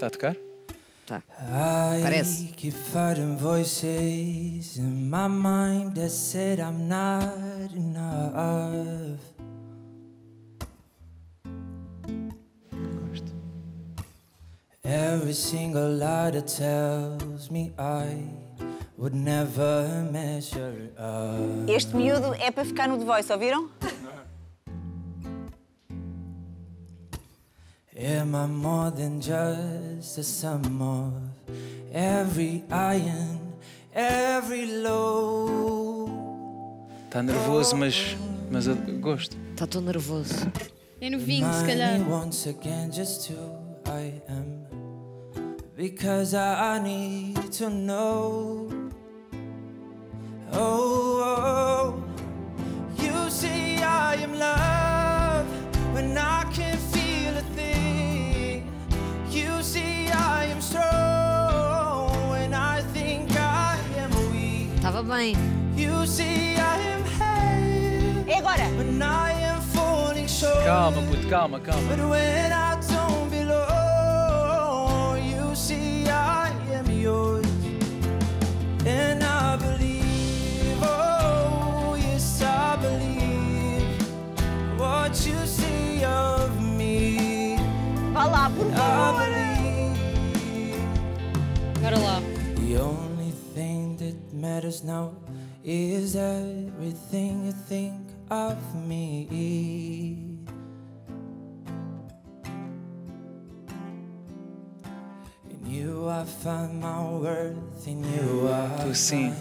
Está a tocar? Tá. Parece. I keep fighting voices in my mind that said I'm not enough. Gosto. Every single lie that tells me I would never measure up. Este miúdo é para ficar no The Voice, ouviram? Am I more than just the sum of every iron, every low? Está nervoso, mas eu gosto. Está tão nervoso. É no vinho, se calhar. Once again, just who I am, because I need to know. Oh, oh, oh, you say I am love when I can feel. You see I am strong and I think I am weak. Estava bem. You see I am heavy. E agora? When I am falling short. Calma, puto, calma, calma. But when I don't belong, you see I am yours. And I believe, oh yes, I believe what you see of me. Vá lá, por favor. The only thing that matters now is everything you think of me. In you I find my worth, in you I. Tu sim.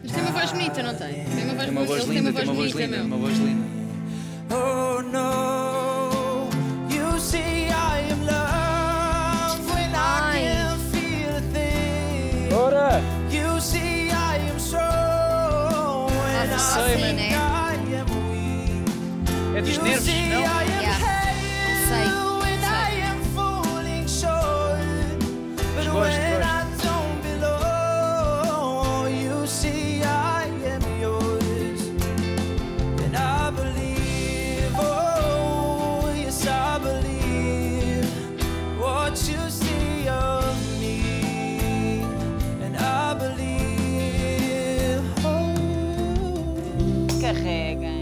Mas tem uma voz bonita, não tem? Tem uma voz linda, tem uma voz linda, tem uma voz linda. Oh no, you see I am love when I can feel a thing. Ora! You see I am strong when I think I am weak. É dos nervos, não? Sei. Carrega.